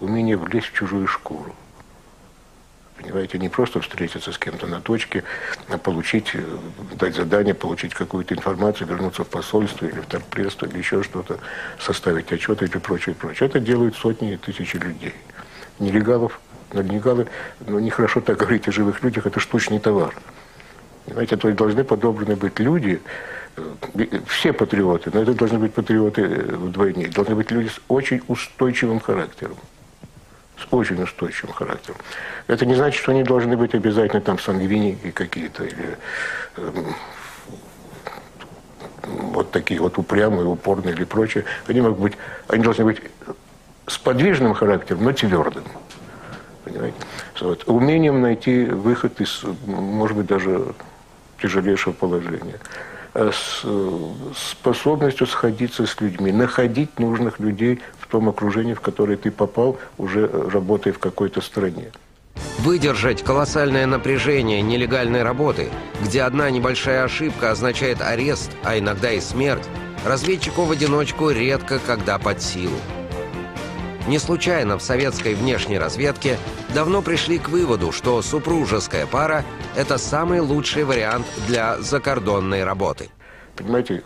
умение влезть в чужую шкуру. Понимаете, не просто встретиться с кем-то на точке, а получить, дать задание, получить какую-то информацию, вернуться в посольство или в торпредство, или еще что-то, составить отчеты или прочее, прочее. Это делают сотни и тысячи людей. Нелегалов, но нелегалы, ну, нехорошо так говорить о живых людях, это штучный товар. Понимаете, то есть должны подобраны быть люди, все патриоты, но это должны быть патриоты вдвойне, должны быть люди с очень устойчивым характером. С очень устойчивым характером. Это не значит, что они должны быть обязательно там сангвиники какие-то, или вот такие вот упрямые, упорные или прочее. Они должны быть с подвижным характером, но твердым. Понимаете? Вот. Умением найти выход из, может быть, даже тяжелейшего положения. С способностью сходиться с людьми, находить нужных людей в том окружении, в которое ты попал, уже работая в какой-то стране. Выдержать колоссальное напряжение нелегальной работы, где одна небольшая ошибка означает арест, а иногда и смерть, разведчику в одиночку редко когда под силу. Не случайно в советской внешней разведке давно пришли к выводу, что супружеская пара – это самый лучший вариант для закордонной работы. Понимаете,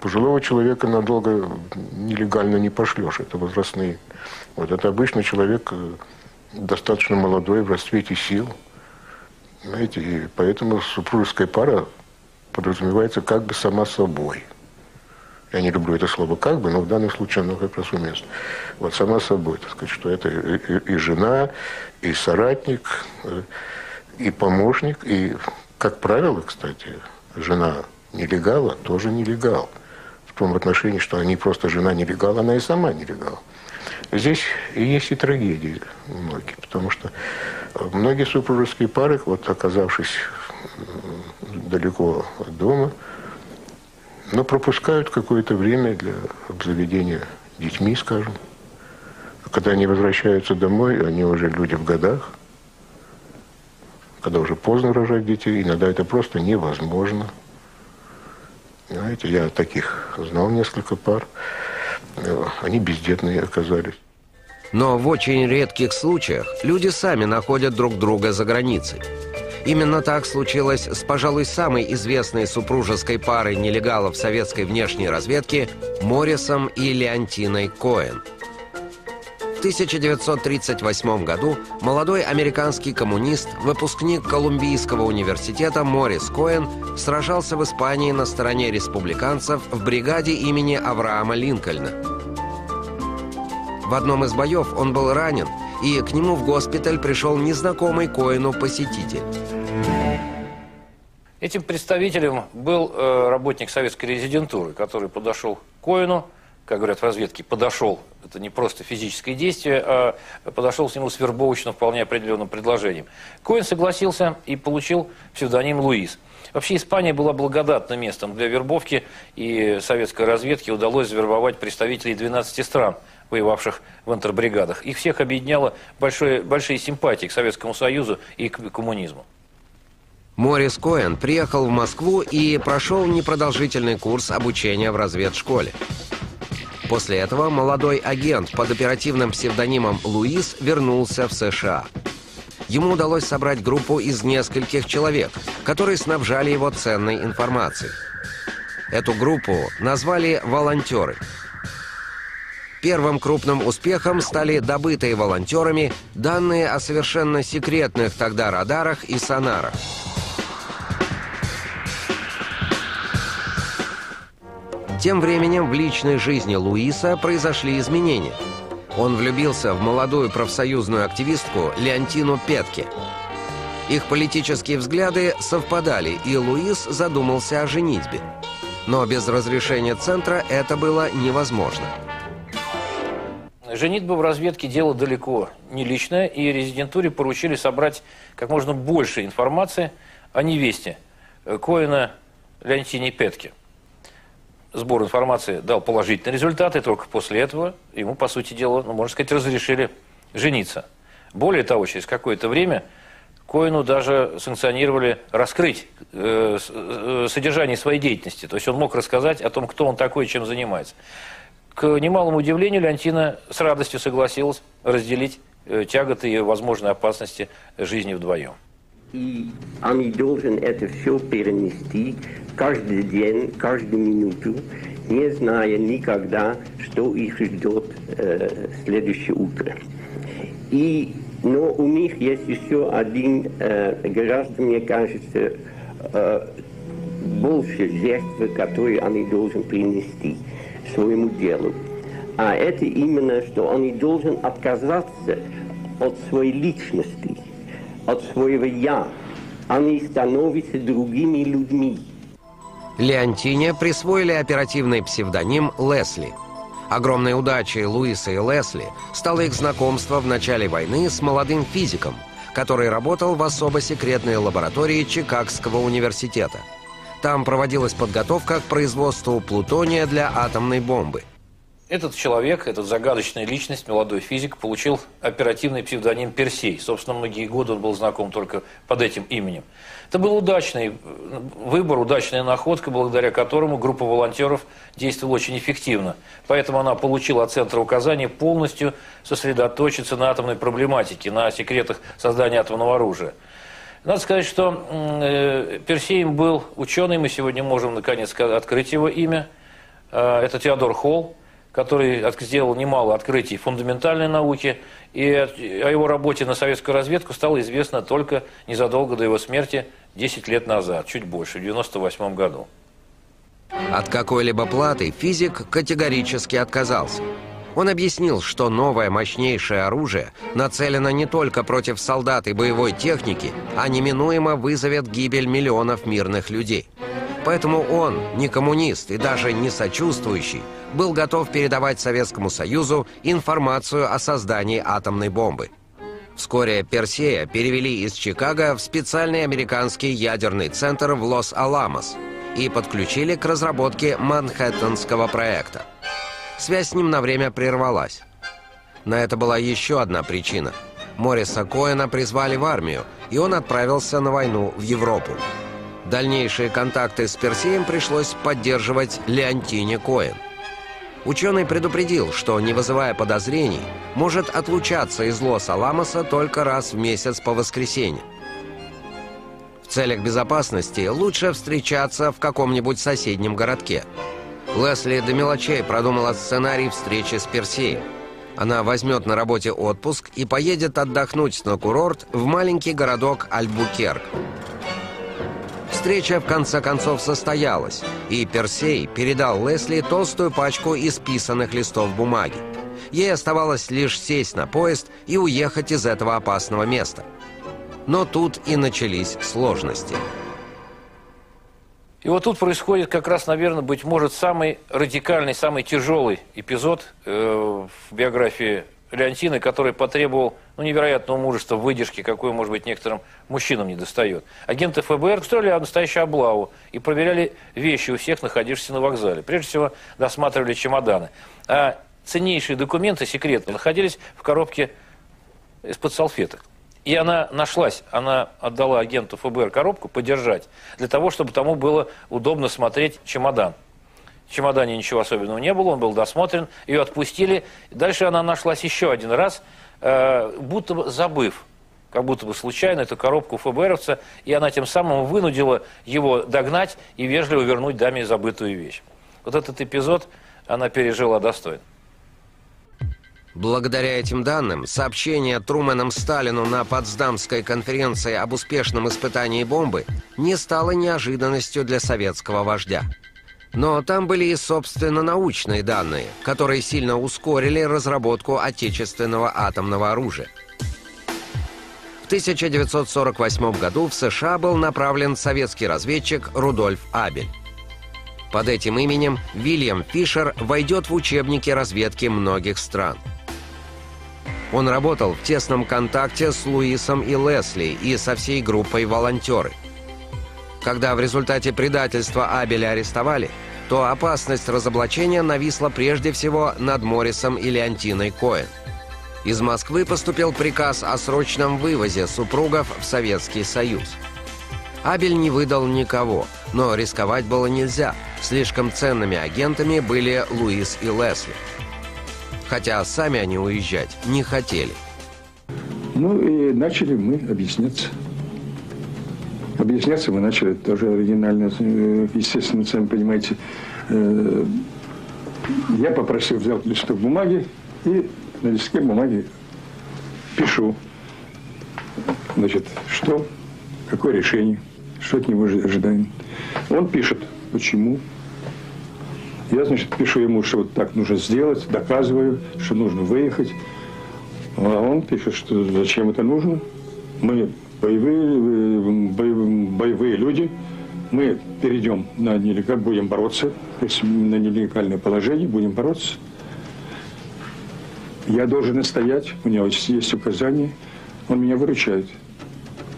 пожилого человека надолго нелегально не пошлешь, это возрастные. Вот это обычно человек достаточно молодой, в расцвете сил. Понимаете, и поэтому супружеская пара подразумевается как бы сама собой. Я не люблю это слово «как бы», но в данном случае оно как раз уместно. Вот сама собой, так сказать, что это и жена, и соратник, и помощник, и, как правило, кстати, жена нелегала тоже нелегал. В том отношении, что не просто жена нелегала, она и сама нелегала. Здесь есть и трагедии многие, потому что многие супружеские пары, вот оказавшись далеко от дома, но пропускают какое-то время для обзаведения детьми, скажем. Когда они возвращаются домой, они уже люди в годах, когда уже поздно рожать детей, иногда это просто невозможно. Знаете, я таких знал несколько пар, они бездетные оказались. Но в очень редких случаях люди сами находят друг друга за границей. Именно так случилось с, пожалуй, самой известной супружеской парой нелегалов советской внешней разведки Морисом и Леонтиной Коэн. В 1938 году молодой американский коммунист, выпускник Колумбийского университета Морис Коэн сражался в Испании на стороне республиканцев в бригаде имени Авраама Линкольна. В одном из боев он был ранен, и к нему в госпиталь пришел незнакомый Коэну посетитель. Этим представителем был работник советской резидентуры, который подошел к Коэну, как говорят в разведке, подошел, это не просто физическое действие, а подошел к нему с вербовочным вполне определенным предложением. Коэн согласился и получил псевдоним Луис. Вообще Испания была благодатным местом для вербовки, и советской разведке удалось завербовать представителей 12 стран, воевавших в интербригадах. Их всех объединяло большие симпатии к Советскому Союзу и к коммунизму. Морис Коэн приехал в Москву и прошел непродолжительный курс обучения в разведшколе. После этого молодой агент под оперативным псевдонимом Луис вернулся в США. Ему удалось собрать группу из нескольких человек, которые снабжали его ценной информацией. Эту группу назвали «волонтеры». Первым крупным успехом стали добытые волонтерами данные о совершенно секретных тогда радарах и сонарах. Тем временем в личной жизни Луиса произошли изменения. Он влюбился в молодую профсоюзную активистку Леонтину Петке. Их политические взгляды совпадали, и Луис задумался о женитьбе. Но без разрешения центра это было невозможно. Женитьба в разведке дело далеко не личное, и резидентуре поручили собрать как можно больше информации о невесте Коэна Леонтине Петке. Сбор информации дал положительный результат, и только после этого ему, по сути дела, ну, можно сказать, разрешили жениться. Более того, через какое-то время Коэну даже санкционировали раскрыть содержание своей деятельности. То есть он мог рассказать о том, кто он такой и чем занимается. К немалому удивлению, Леонтина с радостью согласилась разделить тяготы и возможные опасности жизни вдвоем. И они должны это все перенести каждый день, каждую минуту, не зная никогда, что их ждет следующее утро. И, но у них есть еще один, гораздо, мне кажется, больше жертвы, которые они должны принести своему делу. А это именно, что они должны отказаться от своей личности, от своего «я». Они становятся другими людьми. Леонтине присвоили оперативный псевдоним «Лесли». Огромной удачей Луиса и Лесли стало их знакомство в начале войны с молодым физиком, который работал в особо секретной лаборатории Чикагского университета. Там проводилась подготовка к производству плутония для атомной бомбы. Этот человек, этот загадочная личность, молодой физик, получил оперативный псевдоним Персей. Собственно, многие годы он был знаком только под этим именем. Это был удачный выбор, удачная находка, благодаря которому группа волонтеров действовала очень эффективно. Поэтому она получила от Центра указания полностью сосредоточиться на атомной проблематике, на секретах создания атомного оружия. Надо сказать, что Персеем был ученый, мы сегодня можем наконец открыть его имя. Это Теодор Холл, который сделал немало открытий фундаментальной науки, и о его работе на советскую разведку стало известно только незадолго до его смерти, 10 лет назад, чуть больше, в 1998 году. От какой-либо платы физик категорически отказался. Он объяснил, что новое мощнейшее оружие нацелено не только против солдат и боевой техники, а неминуемо вызовет гибель миллионов мирных людей. Поэтому он, не коммунист и даже не сочувствующий, был готов передавать Советскому Союзу информацию о создании атомной бомбы. Вскоре Персея перевели из Чикаго в специальный американский ядерный центр в Лос-Аламос и подключили к разработке Манхэттенского проекта. Связь с ним на время прервалась. На это была еще одна причина. Мориса Коэна призвали в армию, и он отправился на войну в Европу. Дальнейшие контакты с Персеем пришлось поддерживать Леонтине Коэн. Ученый предупредил, что, не вызывая подозрений, может отлучаться из Лос-Аламоса только раз в месяц по воскресеньям. В целях безопасности лучше встречаться в каком-нибудь соседнем городке. Лесли до мелочей продумала сценарий встречи с Персеем. Она возьмет на работе отпуск и поедет отдохнуть на курорт в маленький городок Альбукерк. Встреча в конце концов состоялась, и Персей передал Лесли толстую пачку исписанных листов бумаги. Ей оставалось лишь сесть на поезд и уехать из этого опасного места. Но тут и начались сложности. И вот тут происходит как раз, наверное, быть может, самый радикальный, самый тяжелый эпизод в биографии Леонтины, который потребовал невероятного мужества, выдержки, какой, может быть, некоторым мужчинам недостает. Агенты ФБР устроили настоящую облаву и проверяли вещи у всех, находившихся на вокзале. Прежде всего, досматривали чемоданы. А ценнейшие документы, секретные, находились в коробке из-под салфеток. И она нашлась, она отдала агенту ФБР коробку подержать, для того, чтобы тому было удобно смотреть чемодан. В чемодане ничего особенного не было, он был досмотрен, ее отпустили. Дальше она нашлась еще один раз, будто бы забыв, как будто бы случайно, эту коробку ФБРовца, и она тем самым вынудила его догнать и вежливо вернуть даме забытую вещь. Вот этот эпизод она пережила достойно. Благодаря этим данным, сообщение Трумэном Сталину на Потсдамской конференции об успешном испытании бомбы не стало неожиданностью для советского вождя. Но там были и, собственно, научные данные, которые сильно ускорили разработку отечественного атомного оружия. В 1948 году в США был направлен советский разведчик Рудольф Абель. Под этим именем Уильям Фишер войдет в учебники разведки многих стран. Он работал в тесном контакте с Луисом и Лесли и со всей группой волонтеры. Когда в результате предательства Абеля арестовали, то опасность разоблачения нависла прежде всего над Морисом и Леонтиной Коэн. Из Москвы поступил приказ о срочном вывозе супругов в Советский Союз. Абель не выдал никого, но рисковать было нельзя. Слишком ценными агентами были Луис и Лесли. Хотя сами они уезжать не хотели. Ну и начали мы объясняться. Объясняться мы начали тоже оригинально, естественно, сами понимаете. Я попросил, взял листок бумаги и на листке бумаги пишу, значит, что, какое решение, что от него ожидаем. Он пишет, почему. Я, значит, пишу ему, что вот так нужно сделать, доказываю, что нужно выехать. А он пишет, что зачем это нужно. Мы боевые люди, мы перейдем на нелегальное, будем бороться, то есть на нелегальное положение, будем бороться. Я должен настоять, у него есть указания, он меня выручает.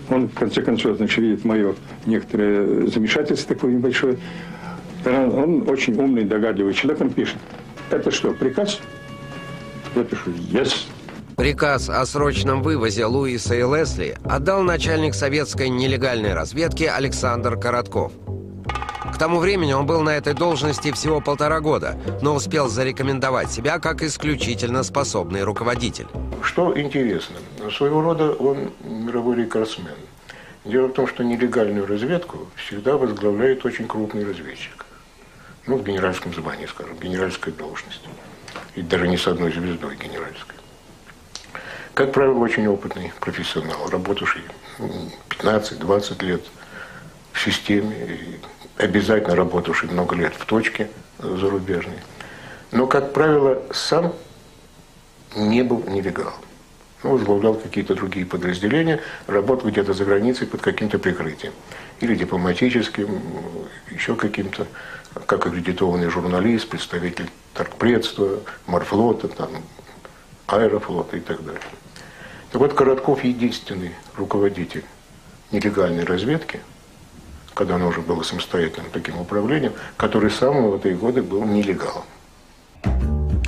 Он, в конце концов, значит, видит мое некоторое замешательство такое небольшое. Он очень умный, догадливый человек, он пишет: это что, приказ? Я пишу: yes. Приказ о срочном вывозе Луиса и Лесли отдал начальник советской нелегальной разведки Александр Коротков. К тому времени он был на этой должности всего 1,5 года, но успел зарекомендовать себя как исключительно способный руководитель. Что интересно, своего рода он мировой рекордсмен. Дело в том, что нелегальную разведку всегда возглавляет очень крупный разведчик. Ну, в генеральском звании, скажем, генеральской должности. И даже не с одной звездой генеральской. Как правило, очень опытный профессионал, работавший 15-20 лет в системе, и обязательно работавший много лет в точке зарубежной. Но, как правило, сам не был нелегалом. Ну, возглавлял какие-то другие подразделения, работал где-то за границей под каким-то прикрытием. Или дипломатическим, еще каким-то, как аккредитованный журналист, представитель торгпредства, морфлота, там, аэрофлота и так далее. Так вот, Коротков единственный руководитель нелегальной разведки, когда оно уже было самостоятельным таким управлением, который с самого этой года был нелегалом.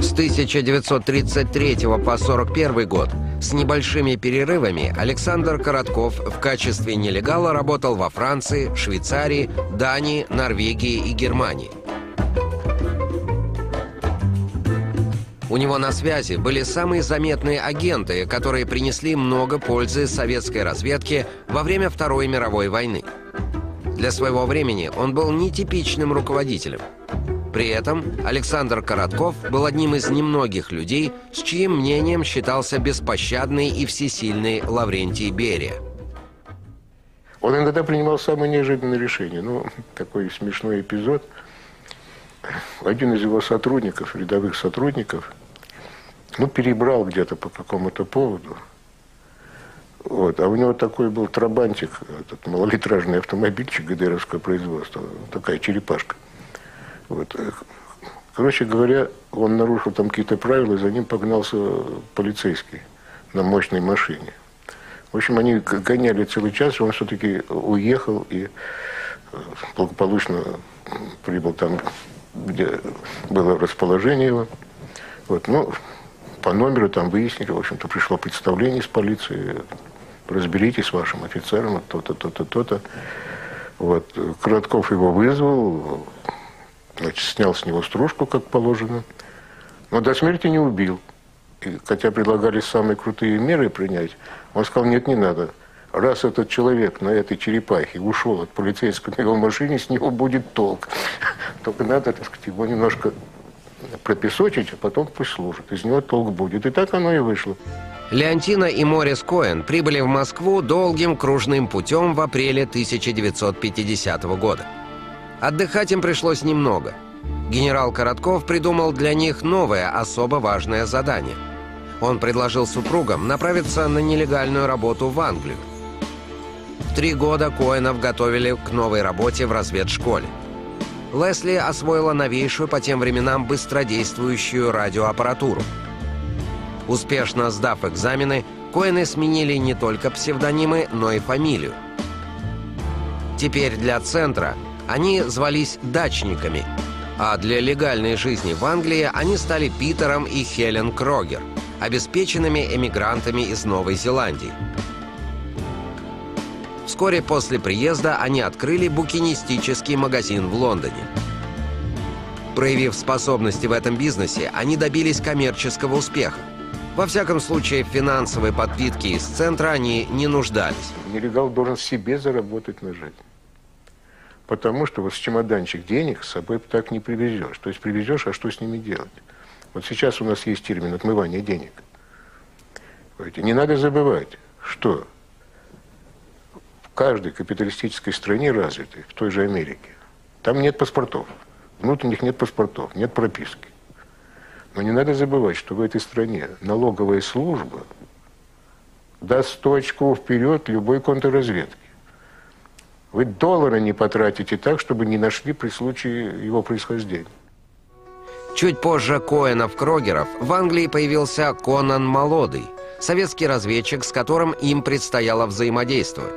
С 1933 по 1941 год с небольшими перерывами Александр Коротков в качестве нелегала работал во Франции, Швейцарии, Дании, Норвегии и Германии. У него на связи были самые заметные агенты, которые принесли много пользы советской разведке во время Второй мировой войны. Для своего времени он был нетипичным руководителем. При этом Александр Коротков был одним из немногих людей, с чьим мнением считался беспощадный и всесильный Лаврентий Берия. Он иногда принимал самые неожиданные решения. Ну, такой смешной эпизод. Один из его сотрудников, рядовых сотрудников, ну, перебрал где-то по какому-то поводу. Вот. А у него такой был трабантик, этот малолитражный автомобильчик ГДРовского производства, такая черепашка. Вот. Короче говоря, он нарушил там какие-то правила, и за ним погнался полицейский на мощной машине. В общем, они гоняли целый час, и он все-таки уехал и благополучно прибыл там, где было расположение его. Вот. Ну, по номеру там выяснили, в общем-то, пришло представление из полиции. Разберитесь с вашим офицером, то-то, то-то, то-то. Вот. Коротков его вызвал, значит, снял с него стружку, как положено, но до смерти не убил. И, хотя предлагали самые крутые меры принять, он сказал: нет, не надо. Раз этот человек на этой черепахе ушел от полицейского на его машине, с него будет толк. Только надо, так сказать, его немножко пропесочить, а потом пусть служит. Из него толк будет. И так оно и вышло. Леонтина и Морис Коэн прибыли в Москву долгим кружным путем в апреле 1950 года. Отдыхать им пришлось немного. Генерал Коротков придумал для них новое, особо важное задание. Он предложил супругам направиться на нелегальную работу в Англию. В 3 года Коэнов готовили к новой работе в разведшколе. Лесли освоила новейшую по тем временам быстродействующую радиоаппаратуру. Успешно сдав экзамены, Коэны сменили не только псевдонимы, но и фамилию. Теперь для центра они звались дачниками, а для легальной жизни в Англии они стали Питером и Хелен Крогер, обеспеченными эмигрантами из Новой Зеландии. Вскоре после приезда они открыли букинистический магазин в Лондоне. Проявив способности в этом бизнесе, они добились коммерческого успеха. Во всяком случае, финансовой подпитки из центра они не нуждались. Нелегал должен себе заработать на жизнь. Потому что вот с чемоданчик денег с собой так не привезешь. То есть привезешь, а что с ними делать? Вот сейчас у нас есть термин «отмывание денег». Не надо забывать, что в каждой капиталистической стране развитой, в той же Америке, там нет паспортов. Внутренних нет паспортов, нет прописки. Но не надо забывать, что в этой стране налоговая служба даст 100 очков вперед любой контрразведке. Вы доллары не потратите так, чтобы не нашли при случае его происхождения. Чуть позже Коэнов-Крогеров в Англии появился Конон Молодой, советский разведчик, с которым им предстояло взаимодействовать.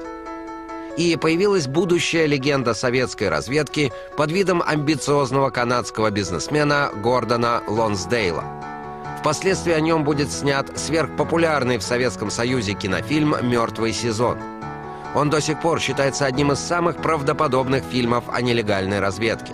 И появилась будущая легенда советской разведки под видом амбициозного канадского бизнесмена Гордона Лонсдейла. Впоследствии о нем будет снят сверхпопулярный в Советском Союзе кинофильм «Мертвый сезон». Он до сих пор считается одним из самых правдоподобных фильмов о нелегальной разведке.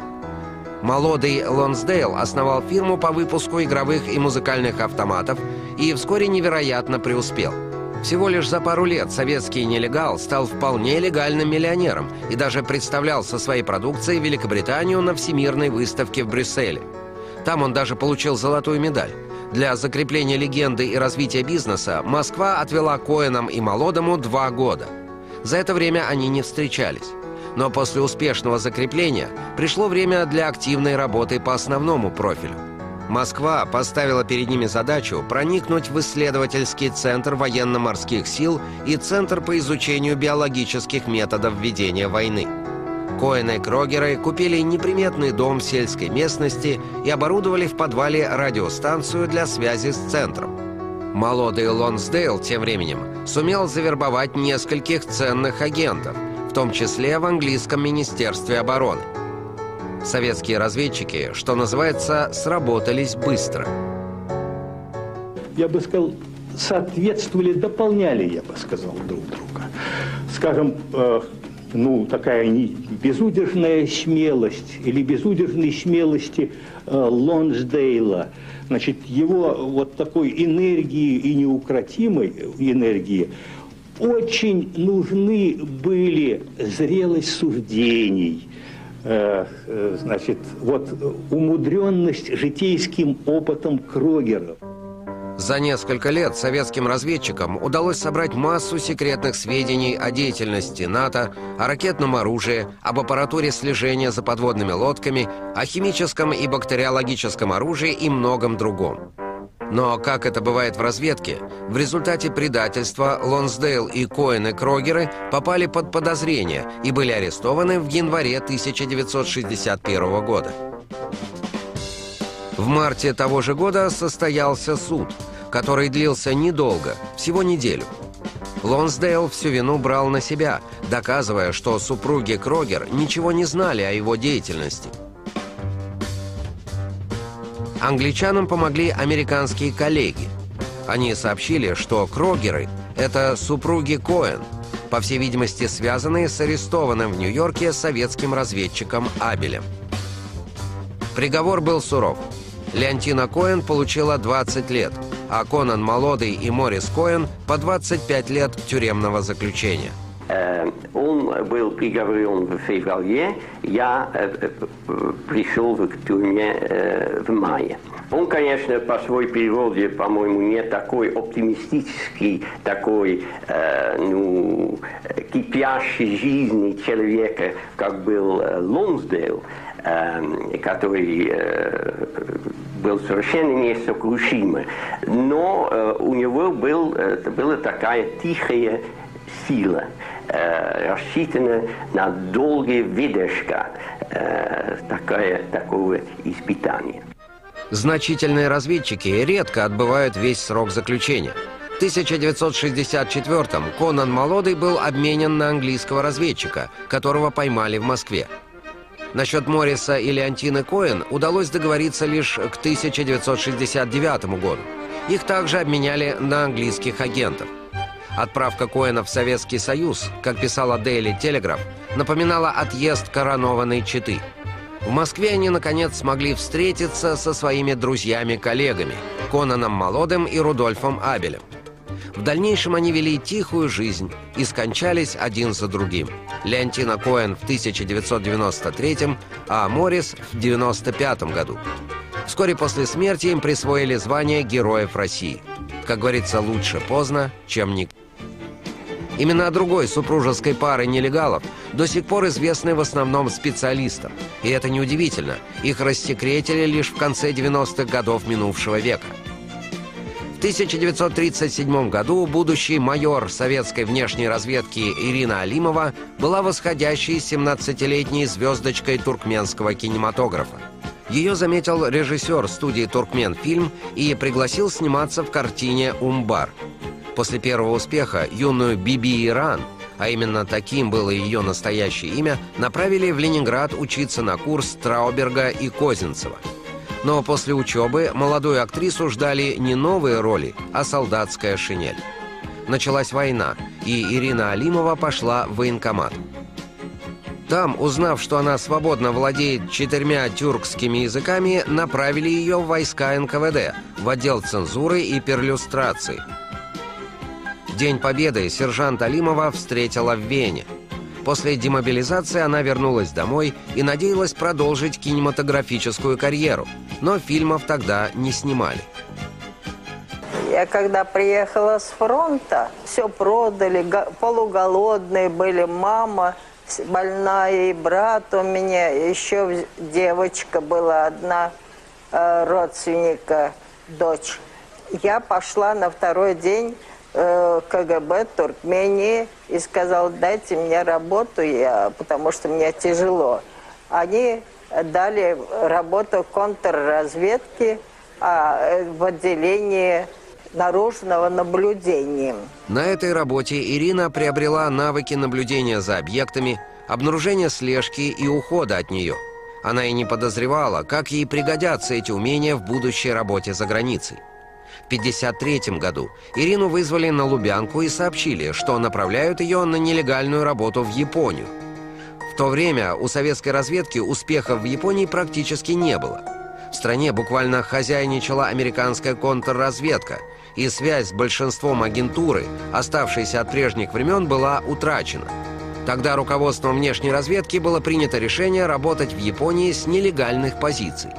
Молодой Лонсдейл основал фирму по выпуску игровых и музыкальных автоматов и вскоре невероятно преуспел. Всего лишь за пару лет советский нелегал стал вполне легальным миллионером и даже представлял со своей продукцией Великобританию на Всемирной выставке в Брюсселе. Там он даже получил золотую медаль. Для закрепления легенды и развития бизнеса Москва отвела Коэнам и Молодому 2 года. За это время они не встречались. Но после успешного закрепления пришло время для активной работы по основному профилю. Москва поставила перед ними задачу проникнуть в исследовательский центр военно-морских сил и центр по изучению биологических методов ведения войны. Коэн и Крогеры купили неприметный дом в сельской местности и оборудовали в подвале радиостанцию для связи с центром. Молодой Лонсдейл тем временем сумел завербовать нескольких ценных агентов, в том числе в английском Министерстве обороны. Советские разведчики, что называется, сработались быстро. Я бы сказал, соответствовали, дополняли, я бы сказал, друг друга. Скажем, такая безудержная смелость или безудержной смелости Лонсдейла, значит, его вот такой энергии и неукротимой энергии очень нужны были зрелость суждений. Значит, вот умудренность житейским опытом Крогеров. За несколько лет советским разведчикам удалось собрать массу секретных сведений о деятельности НАТО, о ракетном оружии, об аппаратуре слежения за подводными лодками, о химическом и бактериологическом оружии и многом другом. Но, как это бывает в разведке, в результате предательства Лонсдейл и Коэн и Крогеры попали под подозрение и были арестованы в январе 1961 года. В марте того же года состоялся суд, который длился недолго, всего неделю. Лонсдейл всю вину брал на себя, доказывая, что супруги Крогер ничего не знали о его деятельности. Англичанам помогли американские коллеги. Они сообщили, что Крогеры – это супруги Коэн, по всей видимости, связанные с арестованным в Нью-Йорке советским разведчиком Абелем. Приговор был суров. Леонтина Коэн получила 20 лет, а Конон Молодой и Морис Коэн по 25 лет тюремного заключения. Он был приговорен в феврале, я пришел в тюрьме в мае. Он, конечно, по своей природе, по-моему, не такой оптимистический, такой кипящий жизни человека, как был Лонсдейл, который был совершенно несокрушимый. Но у него была такая тихая сила, рассчитана на долгие выдержка такого испытания. Значительные разведчики редко отбывают весь срок заключения. В 1964-м Конон Молодой был обменен на английского разведчика, которого поймали в Москве. Насчет Мориса и Леонтины Коэн удалось договориться лишь к 1969 году. Их также обменяли на английских агентов. Отправка Коэна в Советский Союз, как писала Daily Telegraph, напоминала отъезд коронованной четы. В Москве они, наконец, смогли встретиться со своими друзьями-коллегами Кононом Молодым и Рудольфом Абелем. В дальнейшем они вели тихую жизнь и скончались один за другим. Леонтина Коэн в 1993, а Морис в 1995 году. Вскоре после смерти им присвоили звание Героев России. Как говорится, лучше поздно, чем никогда. Имена другой супружеской пары нелегалов до сих пор известны в основном специалистам. И это неудивительно, их рассекретили лишь в конце 90-х годов минувшего века. В 1937 году будущий майор советской внешней разведки Ирина Алимова была восходящей 17-летней звездочкой туркменского кинематографа. Ее заметил режиссер студии «Туркменфильм» и пригласил сниматься в картине «Умбар». После первого успеха юную Биби Иран, а именно таким было ее настоящее имя, направили в Ленинград учиться на курс Трауберга и Козинцева. Но после учебы молодую актрису ждали не новые роли, а солдатская шинель. Началась война, и Ирина Алимова пошла в военкомат. Там, узнав, что она свободно владеет 4 тюркскими языками, направили ее в войска НКВД, в отдел цензуры и перлюстрации. День Победы сержант Алимова встретила в Вене. После демобилизации она вернулась домой и надеялась продолжить кинематографическую карьеру, но фильмов тогда не снимали. Я когда приехала с фронта, все продали, полуголодные были, мама больная и брат у меня, еще девочка была одна, родственника, дочь. Я пошла на второй день КГБ Туркмении и сказал, дайте мне работу, потому что мне тяжело. Они дали работу контрразведки в отделении наружного наблюдения. На этой работе Ирина приобрела навыки наблюдения за объектами, обнаружения слежки и ухода от нее. Она и не подозревала, как ей пригодятся эти умения в будущей работе за границей. В 1953 году Ирину вызвали на Лубянку и сообщили, что направляют ее на нелегальную работу в Японию. В то время у советской разведки успехов в Японии практически не было. В стране буквально хозяйничала американская контрразведка, и связь с большинством агентуры, оставшейся от прежних времен, была утрачена. Тогда руководством внешней разведки было принято решение работать в Японии с нелегальных позиций.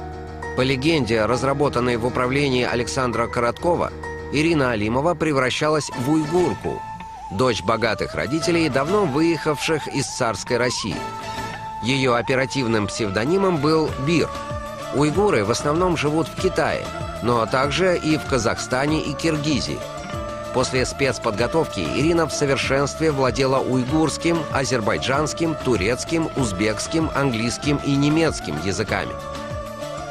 По легенде, разработанной в управлении Александра Короткова, Ирина Алимова превращалась в уйгурку, дочь богатых родителей, давно выехавших из царской России. Ее оперативным псевдонимом был Бир. Уйгуры в основном живут в Китае, но также и в Казахстане и Киргизии. После спецподготовки Ирина в совершенстве владела уйгурским, азербайджанским, турецким, узбекским, английским и немецким языками.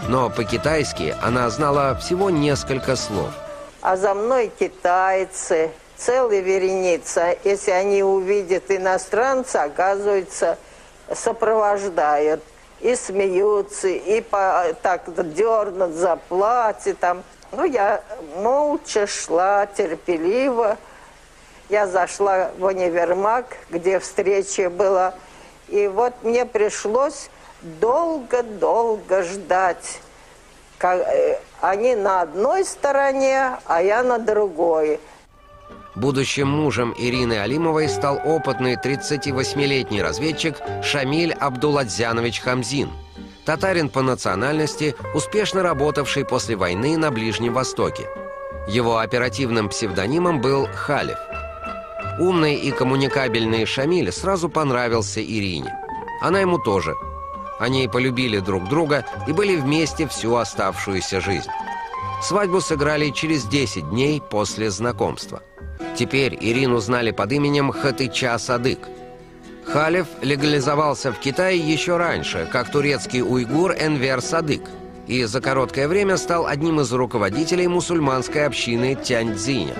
Но по-китайски она знала всего несколько слов. А за мной китайцы, целая вереница. Если они увидят иностранца, оказывается, сопровождают. И смеются, и так дернут за платье. Там. Ну, я молча шла, терпеливо. Я зашла в универмаг, где встреча была. И вот мне пришлось долго-долго ждать. Они на одной стороне, а я на другой. Будущим мужем Ирины Алимовой стал опытный 38-летний разведчик Шамиль Абдулладзянович Хамзин, татарин по национальности, успешно работавший после войны на Ближнем Востоке. Его оперативным псевдонимом был Халев. Умный и коммуникабельный Шамиль сразу понравился Ирине. Она ему тоже. Они полюбили друг друга и были вместе всю оставшуюся жизнь. Свадьбу сыграли через 10 дней после знакомства. Теперь Ирину знали под именем Хатыча Садык. Халев легализовался в Китае еще раньше, как турецкий уйгур Энвер Садык, и за короткое время стал одним из руководителей мусульманской общины Тяньцзиня.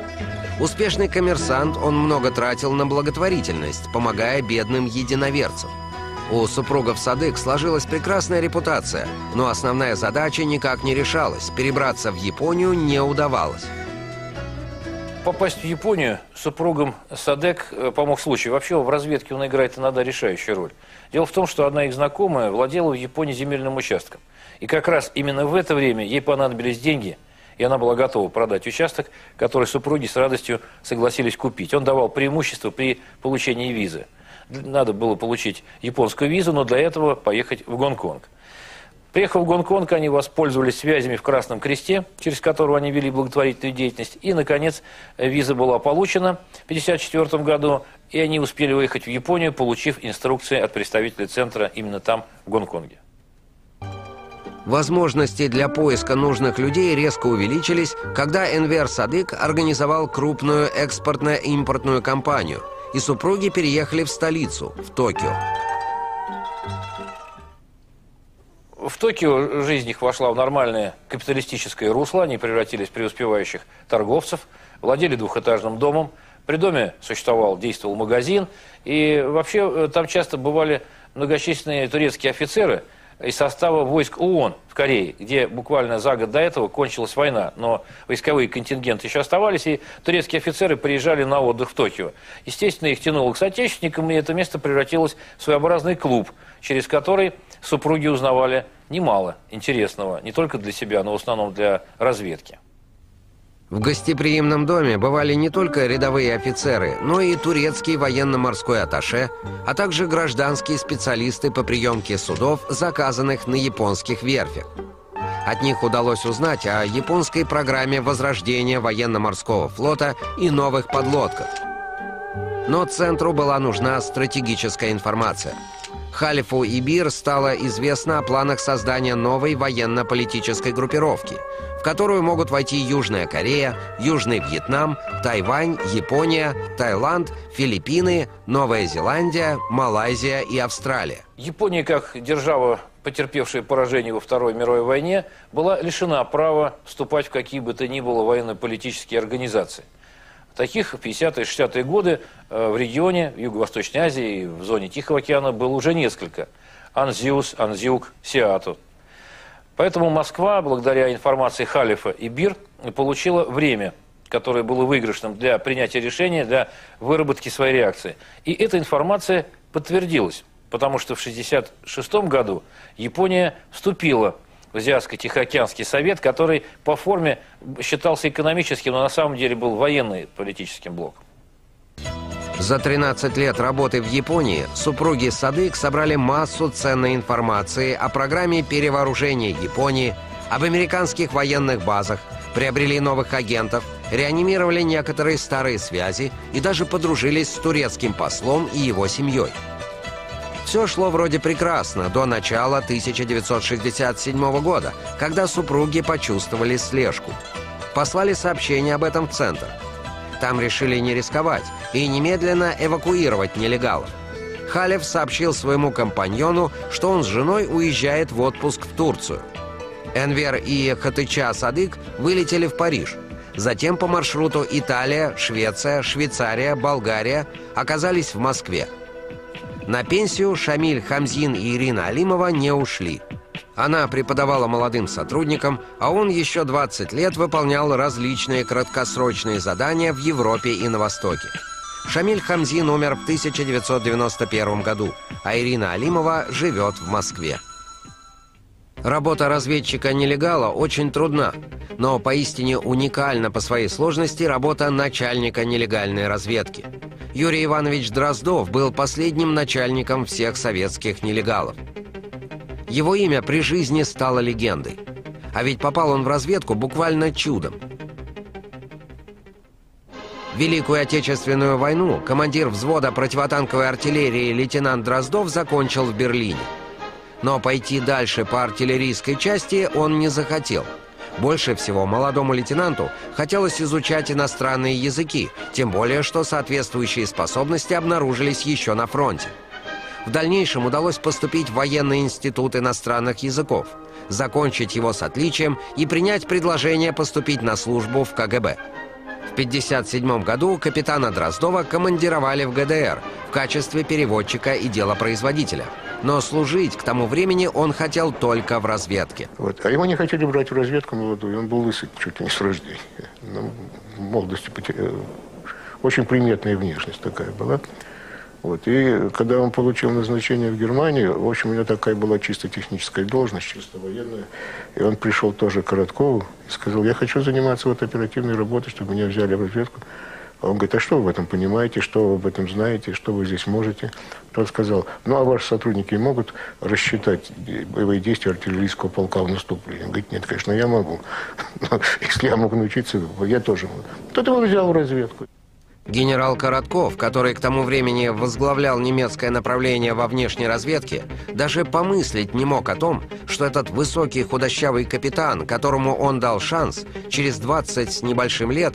Успешный коммерсант, он много тратил на благотворительность, помогая бедным единоверцам. У супругов Садык сложилась прекрасная репутация, но основная задача никак не решалась, перебраться в Японию не удавалось. попасть в Японию супругам Садек помог случай. Вообще в разведке он играет иногда решающую роль. Дело в том, что одна их знакомая владела в Японии земельным участком. И как раз именно в это время ей понадобились деньги, и она была готова продать участок, который супруги с радостью согласились купить. Он давал преимущество при получении визы. Надо было получить японскую визу, но для этого поехать в Гонконг. Приехав в Гонконг, они воспользовались связями в Красном Кресте, через которого они вели благотворительную деятельность. И, наконец, виза была получена в 1954 году, и они успели выехать в Японию, получив инструкции от представителей центра именно там, в Гонконге. Возможности для поиска нужных людей резко увеличились, когда Энвер Садык организовал крупную экспортно-импортную кампанию, и супруги переехали в столицу, в Токио. В Токио жизнь их вошла в нормальное капиталистическое русло, они превратились в преуспевающих торговцев, владели двухэтажным домом, при доме действовал магазин, и вообще там часто бывали многочисленные турецкие офицеры из состава войск ООН в Корее, где буквально за год до этого кончилась война, но войсковые контингенты еще оставались, и турецкие офицеры приезжали на отдых в Токио. Естественно, их тянуло к соотечественникам, и это место превратилось в своеобразный клуб, через который супруги узнавали немало интересного, не только для себя, но в основном для разведки. В гостеприимном доме бывали не только рядовые офицеры, но и турецкий военно-морской атташе, а также гражданские специалисты по приемке судов, заказанных на японских верфях. От них удалось узнать о японской программе возрождения военно-морского флота и новых подлодках. Но центру была нужна стратегическая информация. Халифу Ибир стало известно о планах создания новой военно-политической группировки, в которую могут войти Южная Корея, Южный Вьетнам, Тайвань, Япония, Таиланд, Филиппины, Новая Зеландия, Малайзия и Австралия. Япония, как держава, потерпевшая поражение во Второй мировой войне, была лишена права вступать в какие бы то ни было военно-политические организации. Таких в 50-е и 60-е годы в регионе, в Юго-Восточной Азии и в зоне Тихого океана было уже несколько. Анзиус, Анзиук, Сиату. Поэтому Москва, благодаря информации Халифа и Бир, получила время, которое было выигрышным для принятия решения, для выработки своей реакции. И эта информация подтвердилась, потому что в 1966 году Япония вступила в Азиатско-Тихоокеанский совет, который по форме считался экономическим, но на самом деле был военно-политическим блоком. За 13 лет работы в Японии супруги Садык собрали массу ценной информации о программе перевооружения Японии, об американских военных базах, приобрели новых агентов, реанимировали некоторые старые связи и даже подружились с турецким послом и его семьей. Все шло вроде прекрасно до начала 1967 года, когда супруги почувствовали слежку. Послали сообщение об этом в центр. Там решили не рисковать и немедленно эвакуировать нелегалов. Халев сообщил своему компаньону, что он с женой уезжает в отпуск в Турцию. Энвер и Хатыча Садык вылетели в Париж. Затем по маршруту Италия, Швеция, Швейцария, Болгария оказались в Москве. На пенсию Шамиль Хамзин и Ирина Алимова не ушли. Она преподавала молодым сотрудникам, а он еще 20 лет выполнял различные краткосрочные задания в Европе и на Востоке. Шамиль Хамзин умер в 1991 году, а Ирина Алимова живет в Москве. Работа разведчика-нелегала очень трудна, но поистине уникальна по своей сложности работа начальника нелегальной разведки. Юрий Иванович Дроздов был последним начальником всех советских нелегалов. Его имя при жизни стало легендой. А ведь попал он в разведку буквально чудом. В Великую Отечественную войну командир взвода противотанковой артиллерии лейтенант Дроздов закончил в Берлине. Но пойти дальше по артиллерийской части он не захотел. Больше всего молодому лейтенанту хотелось изучать иностранные языки, тем более, что соответствующие способности обнаружились еще на фронте. В дальнейшем удалось поступить в военный институт иностранных языков, закончить его с отличием и принять предложение поступить на службу в КГБ. В 1957 году капитана Дроздова командировали в ГДР в качестве переводчика и делопроизводителя. но служить к тому времени он хотел только в разведке. Вот. А его не хотели брать в разведку молодую, он был лысый чуть ли не с рождения. Ну, в молодости потерял. Очень приметная внешность такая была. Вот. И когда он получил назначение в Германию, в общем, у него такая была чисто техническая должность, чисто военная. И он пришел тоже к Короткову и сказал: я хочу заниматься вот оперативной работой, чтобы меня взяли в разведку. А он говорит: а что вы в этом понимаете, что вы об этом знаете, что вы здесь можете? Тот сказал: ну, а ваши сотрудники могут рассчитать боевые действия артиллерийского полка в наступлении? Он говорит: нет, конечно, я могу. Но если я могу научиться, я тоже могу. Тот его взял в разведку. Генерал Коротков, который к тому времени возглавлял немецкое направление во внешней разведке, даже помыслить не мог о том, что этот высокий худощавый капитан, которому он дал шанс, через 20 с небольшим лет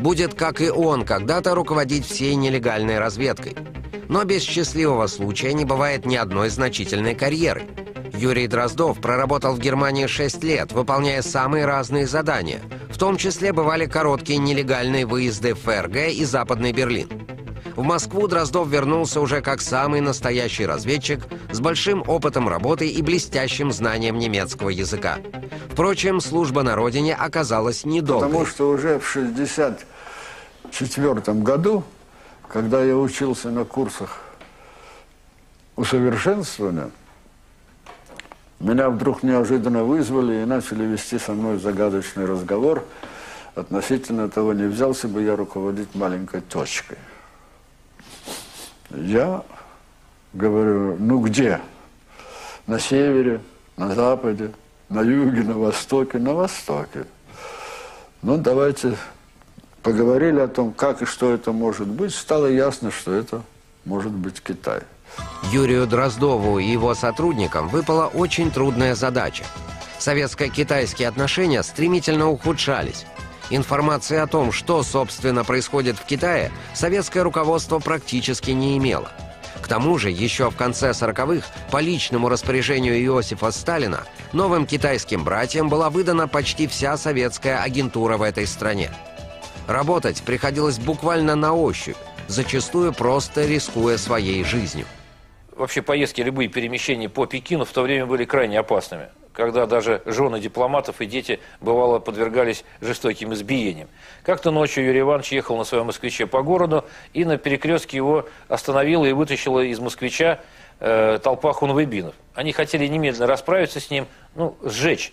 будет, как и он, когда-то руководить всей нелегальной разведкой. Но без счастливого случая не бывает ни одной значительной карьеры. Юрий Дроздов проработал в Германии 6 лет, выполняя самые разные задания. В том числе бывали короткие нелегальные выезды в ФРГ и Западный Берлин. В Москву Дроздов вернулся уже как самый настоящий разведчик с большим опытом работы и блестящим знанием немецкого языка. Впрочем, служба на родине оказалась недолгой. Потому что уже в 1964 году, когда я учился на курсах усовершенствования, меня вдруг неожиданно вызвали и начали вести со мной загадочный разговор относительно того, не взялся бы я руководить маленькой точкой. Я говорю: ну где? На севере, на западе, на юге, на востоке? На востоке. Ну давайте поговорили о том, как и что это может быть. Стало ясно, что это может быть Китай. Юрию Дроздову и его сотрудникам выпала очень трудная задача. Советско-китайские отношения стремительно ухудшались. Информации о том, что, собственно, происходит в Китае, советское руководство практически не имело. К тому же, еще в конце 40-х, по личному распоряжению Иосифа Сталина, новым китайским братьям была выдана почти вся советская агентура в этой стране. Работать приходилось буквально на ощупь, зачастую просто рискуя своей жизнью. Вообще поездки, любые перемещения по Пекину в то время были крайне опасными, когда даже жены дипломатов и дети, бывало, подвергались жестоким избиениям. Как-то ночью Юрий Иванович ехал на своем москвиче по городу, и на перекрестке его остановила и вытащила из москвича толпа хунвейбинов. Они хотели немедленно расправиться с ним, ну, сжечь.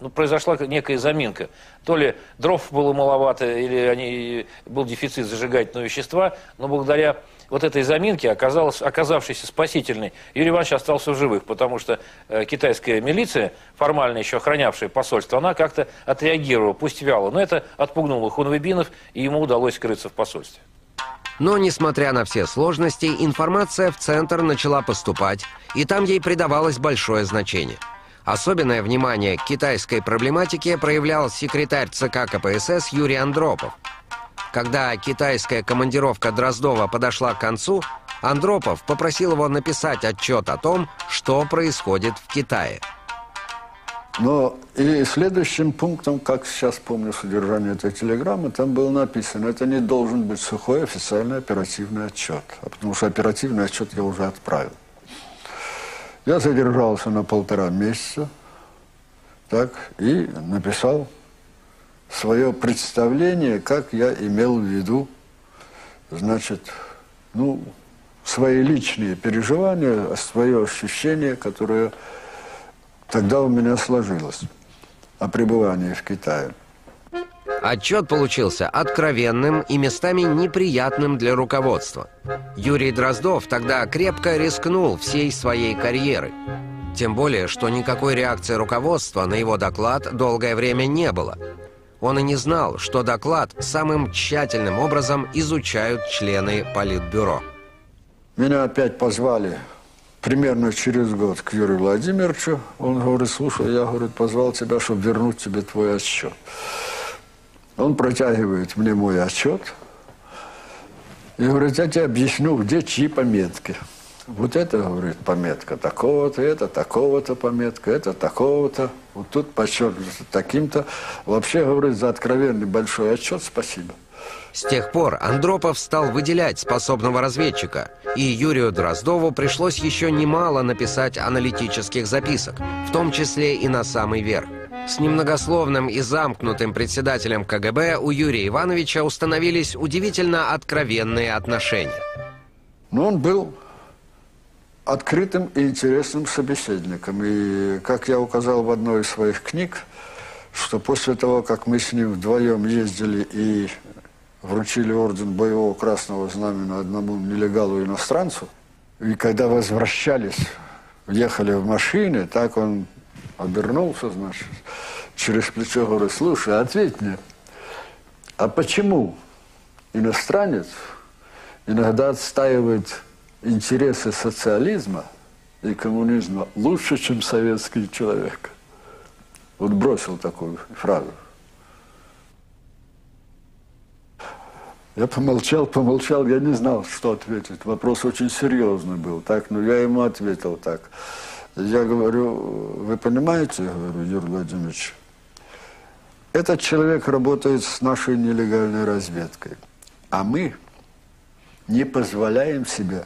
Ну, произошла некая заминка. То ли дров было маловато, или был дефицит зажигательного вещества, но благодаря вот этой заминке, оказавшейся спасительной, Юрий Иванович остался в живых, потому что китайская милиция, формально еще охранявшая посольство, она как-то отреагировала, пусть вяло, но это отпугнуло хунвейбинов, и ему удалось скрыться в посольстве. Но, несмотря на все сложности, информация в центр начала поступать, и там ей придавалось большое значение. Особенное внимание к китайской проблематике проявлял секретарь ЦК КПСС Юрий Андропов. Когда китайская командировка Дроздова подошла к концу, Андропов попросил его написать отчет о том, что происходит в Китае. Но и следующим пунктом, как сейчас помню содержание этой телеграммы, там было написано: это не должен быть сухой официальный оперативный отчет, потому что оперативный отчет я уже отправил. Я задержался на 1,5 месяца, так, и написал свое представление, как я имел в виду, значит, ну, свои личные переживания, свое ощущение, которое тогда у меня сложилось о пребывании в Китае. Отчет получился откровенным и местами неприятным для руководства. Юрий Дроздов тогда крепко рискнул всей своей карьерой. Тем более, что никакой реакции руководства на его доклад долгое время не было. Он и не знал, что доклад самым тщательным образом изучают члены Политбюро. Меня опять позвали примерно через год к Юрию Владимировичу. Он говорит: слушай, я, говорит, позвал тебя, чтобы вернуть тебе твой отчет. Он протягивает мне мой отчет и говорит: я тебе объясню, где чьи пометки. Вот это, говорит, пометка такого-то, это такого-то пометка, это такого-то. Вот тут подчеркнуто таким-то. Вообще, говорит, за откровенный большой отчет спасибо. С тех пор Андропов стал выделять способного разведчика, и Юрию Дроздову пришлось еще немало написать аналитических записок, в том числе и на самый верх. С немногословным и замкнутым председателем КГБ у Юрия Ивановича установились удивительно откровенные отношения. Но он был открытым и интересным собеседником. И, как я указал в одной из своих книг, что после того, как мы с ним вдвоем ездили и вручили орден боевого красного знамени одному нелегалу-иностранцу, и когда возвращались, ехали в машине, так он обернулся, значит, через плечо говорит: слушай, ответь мне, а почему иностранец иногда отстаивает интересы социализма и коммунизма лучше, чем советский человек? Вот бросил такую фразу. Я помолчал, помолчал, я не знал, что ответить. Вопрос очень серьезный был, так, но я ему ответил так. Я говорю: вы понимаете, говорю, Юрий Владимирович, этот человек работает с нашей нелегальной разведкой, а мы не позволяем себе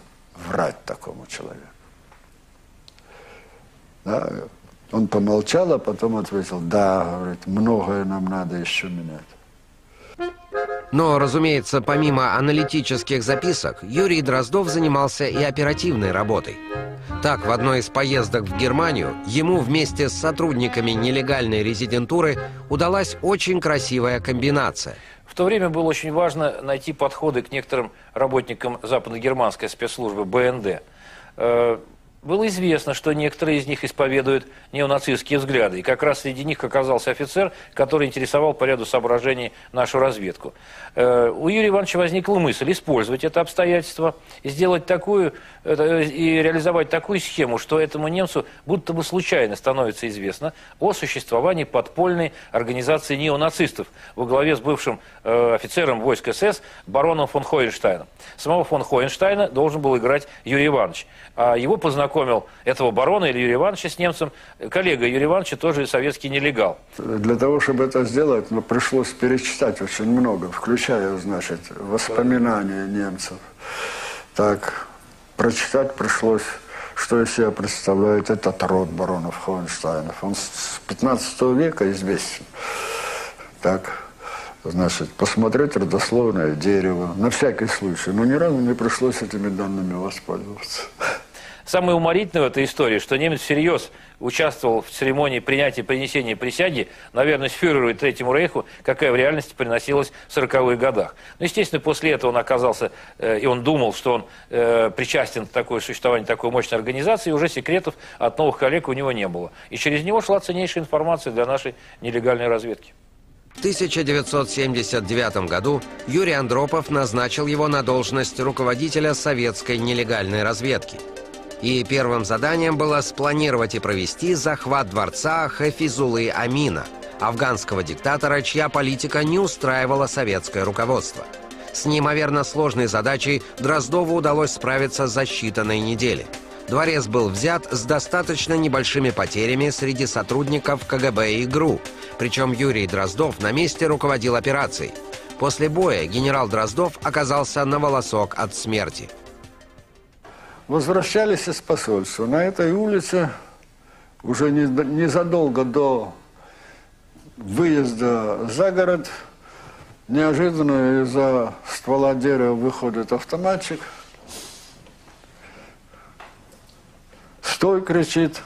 врать такому человеку. Да? Он помолчал, а потом ответил: да, говорит, многое нам надо еще менять. Но, разумеется, помимо аналитических записок, Юрий Дроздов занимался и оперативной работой. Так, в одной из поездок в Германию ему вместе с сотрудниками нелегальной резидентуры удалась очень красивая комбинация. В то время было очень важно найти подходы к некоторым работникам западногерманской спецслужбы БНД. Было известно, что некоторые из них исповедуют неонацистские взгляды. И как раз среди них оказался офицер, который интересовал по ряду соображений нашу разведку. У Юрия Ивановича возникла мысль использовать это обстоятельство и сделать такую, и реализовать такую схему, что этому немцу будто бы случайно становится известно о существовании подпольной организации неонацистов во главе с бывшим офицером войск СС бароном фон Хоенштайном. Самого фон Хоенштайна должен был играть Юрий Иванович, а его познакомил этого барона или Юрия Ивановича с немцем коллега Юрия Ивановича, тоже советский нелегал. Для того, чтобы это сделать, ну, пришлось перечитать очень много, включая, значит, воспоминания немцев. Так, прочитать пришлось, что из себя представляет этот род баронов Хоенштайнов. Он с 15 века известен. Так, значит, посмотреть родословное дерево, на всякий случай. Но ни разу не пришлось этими данными воспользоваться. Самое уморительное в этой истории, что немец всерьез участвовал в церемонии принятия и принесения присяги, наверное, фюреру и Третьему Рейху, какая в реальности приносилась в 40-х годах. Но, естественно, после этого он оказался, и он думал, что он причастен к такому существованию такой мощной организации, и уже секретов от новых коллег у него не было. И через него шла ценнейшая информация для нашей нелегальной разведки. В 1979 году Юрий Андропов назначил его на должность руководителя советской нелегальной разведки. И первым заданием было спланировать и провести захват дворца Хафизулы Амина, афганского диктатора, чья политика не устраивала советское руководство. С неимоверно сложной задачей Дроздову удалось справиться за считанные недели. Дворец был взят с достаточно небольшими потерями среди сотрудников КГБ и ГРУ, причем Юрий Дроздов на месте руководил операцией. После боя генерал Дроздов оказался на волосок от смерти. Возвращались из посольства. На этой улице уже незадолго до выезда за город неожиданно из-за ствола дерева выходит автоматчик. «Стой!» кричит.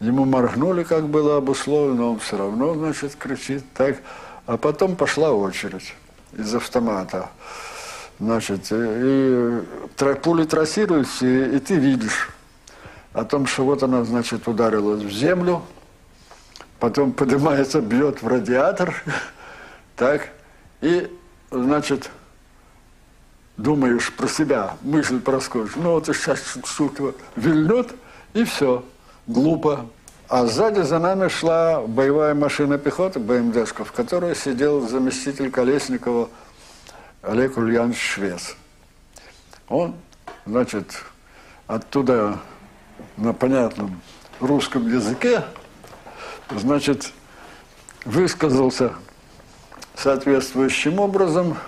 Ему моргнули, как было обусловлено, он все равно, значит, кричит. Так. А потом пошла очередь из автомата. Значит, и пули трассируются, и ты видишь о том, что вот она, значит, ударилась в землю, потом поднимается, бьет в радиатор, так, и, значит, думаешь про себя, мысль проскочит, ну вот сейчас штука вильнет, и все, глупо. А сзади за нами шла боевая машина пехоты, БМДшка, в которой сидел заместитель Колесникова Олег Ульянович Швец. Он, значит, оттуда на понятном русском языке, значит, высказался соответствующим образом.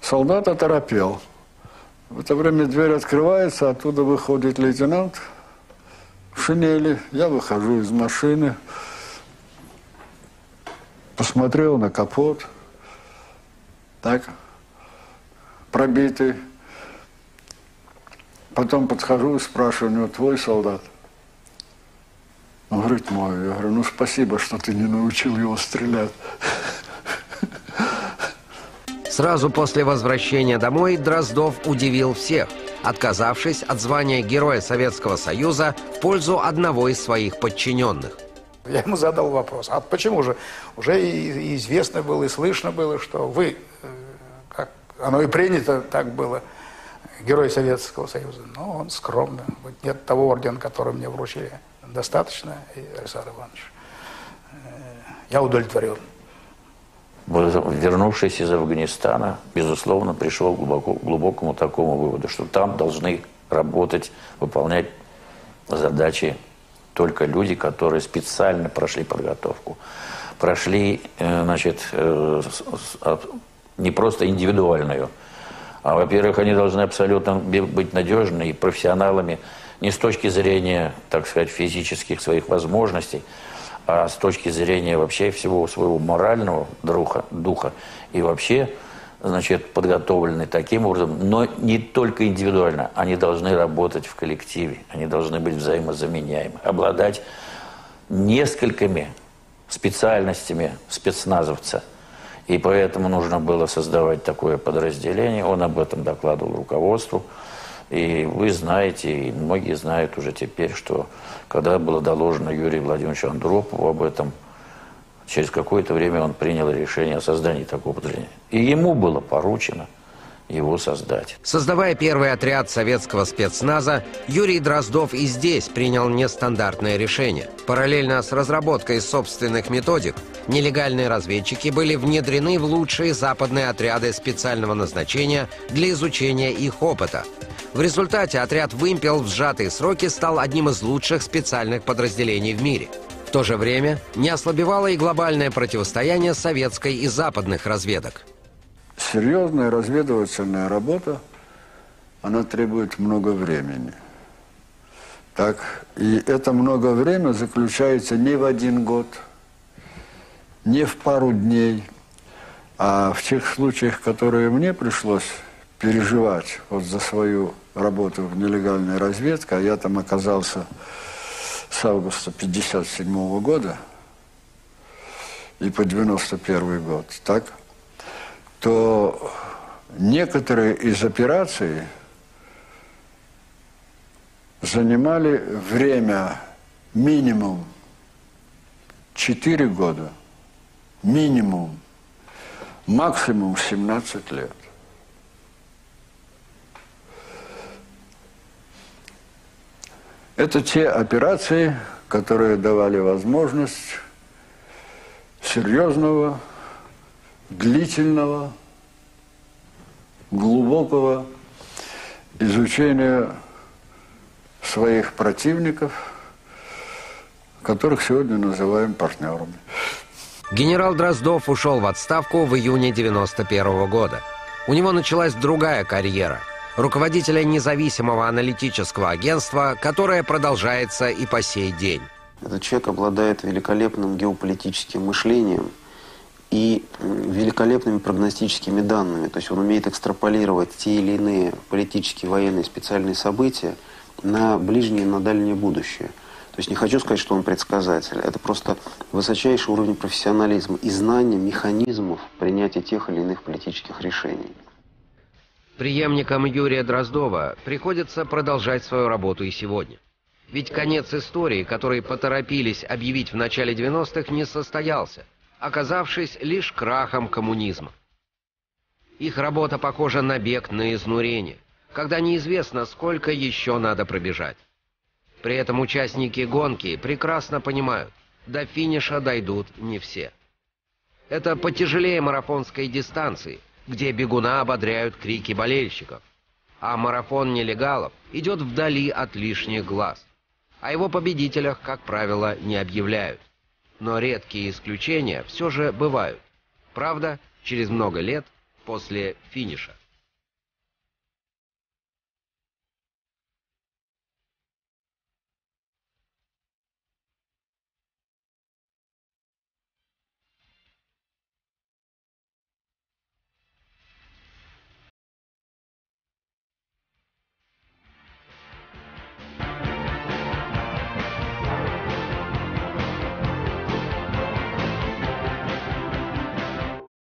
Солдат оторопел. В это время дверь открывается, оттуда выходит лейтенант в шинели. Я выхожу из машины, посмотрел на капот, так, пробитый. Потом подхожу и спрашиваю у него: твой солдат? Он говорит: мой. Я говорю: ну спасибо, что ты не научил его стрелять. Сразу после возвращения домой Дроздов удивил всех, отказавшись от звания Героя Советского Союза в пользу одного из своих подчиненных. Я ему задал вопрос: а почему же? Уже и известно было, и слышно было, что вы, как оно и принято, так было, Герой Советского Союза. Но он скромно: вот нет того ордена, который мне вручили, достаточно, Александр Иванович. Я удовлетворен. Вернувшись из Афганистана, безусловно, пришел к глубокому такому выводу, что там должны работать, выполнять задачи только люди, которые специально прошли подготовку. Прошли, значит, не просто индивидуальную, а, во-первых, они должны абсолютно быть надежны и профессионалами не с точки зрения, так сказать, физических своих возможностей, а с точки зрения вообще всего своего морального духа. И вообще, значит, подготовлены таким образом, но не только индивидуально. Они должны работать в коллективе, они должны быть взаимозаменяемы, обладать несколькими специальностями спецназовца. И поэтому нужно было создавать такое подразделение. Он об этом докладывал руководству. И вы знаете, и многие знают уже теперь, что когда было доложено Юрию Владимировичу Андропову об этом, через какое-то время он принял решение о создании такого подразделения. И ему было поручено его создать. Создавая первый отряд советского спецназа, Юрий Дроздов и здесь принял нестандартное решение. Параллельно с разработкой собственных методик, нелегальные разведчики были внедрены в лучшие западные отряды специального назначения для изучения их опыта. В результате отряд «Вымпел» в сжатые сроки стал одним из лучших специальных подразделений в мире. В то же время не ослабевало и глобальное противостояние советской и западных разведок. Серьезная разведывательная работа, она требует много времени. Так, и это много времени заключается не в один год, не в пару дней, а в тех случаях, которые мне пришлось переживать вот за свою работу в нелегальной разведке, а я там оказался с августа 1957 года и по 1991 год, так, то некоторые из операций занимали время минимум 4 года, минимум, максимум 17 лет. Это те операции, которые давали возможность серьезного, длительного, глубокого изучения своих противников, которых сегодня называем партнерами. Генерал Дроздов ушел в отставку в июне 1991 года. У него началась другая карьера – руководителя независимого аналитического агентства, которое продолжается и по сей день. Этот человек обладает великолепным геополитическим мышлением и великолепными прогностическими данными. То есть он умеет экстраполировать те или иные политические, военные, специальные события на ближнее и на дальнее будущее. То есть не хочу сказать, что он предсказатель. Это просто высочайший уровень профессионализма и знания механизмов принятия тех или иных политических решений. Преемникам Юрия Дроздова приходится продолжать свою работу и сегодня. Ведь конец истории, который поторопились объявить в начале 90-х, не состоялся, оказавшись лишь крахом коммунизма. Их работа похожа на бег на изнурение, когда неизвестно, сколько еще надо пробежать. При этом участники гонки прекрасно понимают, до финиша дойдут не все. Это потяжелее марафонской дистанции, где бегуна ободряют крики болельщиков. А марафон нелегалов идет вдали от лишних глаз. О его победителях, как правило, не объявляют. Но редкие исключения все же бывают. Правда, через много лет после финиша.